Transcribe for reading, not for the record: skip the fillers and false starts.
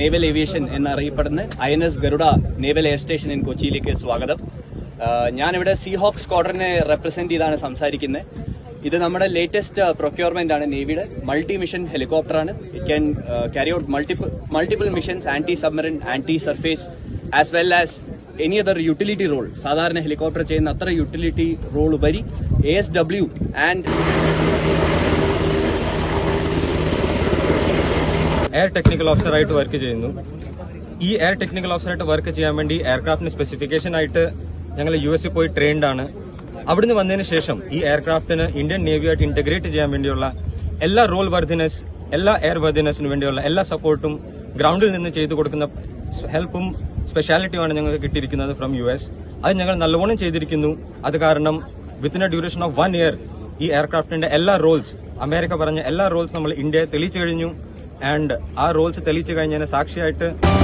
Naval Aviation എന്നറിയപ്പെടുന്ന INS Garuda Naval Air Station in കൊച്ചിയിലേക്ക് സ്വാഗതം. ഞാനിവിടെ Seahawk Squadron represent ചെയ്താണ് സംസാരിക്കുന്നത്. ഇത് നമ്മുടെ ലേറ്റസ്റ്റ് പ്രൊക്യൂർമെന്റ് ആണ് നേവിയുടെ മൾട്ടി മിഷൻ ഹെലികോപ്റ്റർ ആണ്. It can carry out multiple missions, anti-submarine, anti-surface, as well as any other utility role. സാധാരണ ഹെലികോപ്റ്റർ ചെയ്യുന്ന അത്ര utility role ഉപരി ASW and Air Technical Officer ആയിട്ട് വർക്ക് ചെയ്യുന്നു. ഈ എയർ ടെക്നിക്കൽ ഓഫീസർ ആയിട്ട് വർക്ക് ചെയ്യാൻ വേണ്ടി എയർക്രാഫ്റ്റിന്റെ സ്പെസിഫിക്കേഷൻ ആയിട്ട് ഞങ്ങൾ USA പോയി ട്രെയിൻഡ് ആണ്. അവിടുന്ന് വന്നതിന് ശേഷം ഈ എയർക്രാഫ്റ്റിന് ഇന്ത്യൻ നേവിയായിട്ട് ഇന്റഗ്രേറ്റ് ചെയ്യാൻ വേണ്ടിയുള്ള എല്ലാ റോൾ വർധിനസ്, എല്ലാ എയർ വർധിനസിന് വേണ്ടിയുള്ള എല്ലാ സപ്പോർട്ടും ഗ്രൗണ്ടിൽ നിന്ന് ചെയ്തു കൊടുക്കുന്ന ഹെൽപ്പും സ്പെഷ്യാലിറ്റിയുമാണ് ഞങ്ങൾക്ക് കിട്ടിയിരിക്കുന്നത് ഫ്രം US. അത് ഞങ്ങൾ നല്ലവണ്ണം ചെയ്തിരിക്കുന്നു. അത് കാരണം within a duration of 1 year ഈ എയർക്രാഫ്റ്റിന്റെ എല്ലാ റോൾസ്, അമേരിക്ക പറഞ്ഞ എല്ലാ റോൾസ് നമ്മൾ ഇന്ത്യയെ തെളിയിച്ചു കഴിഞ്ഞു. And ആ റോൾസ് തെളിയിച്ചു കഴിഞ്ഞതിന് സാക്ഷിയായിട്ട്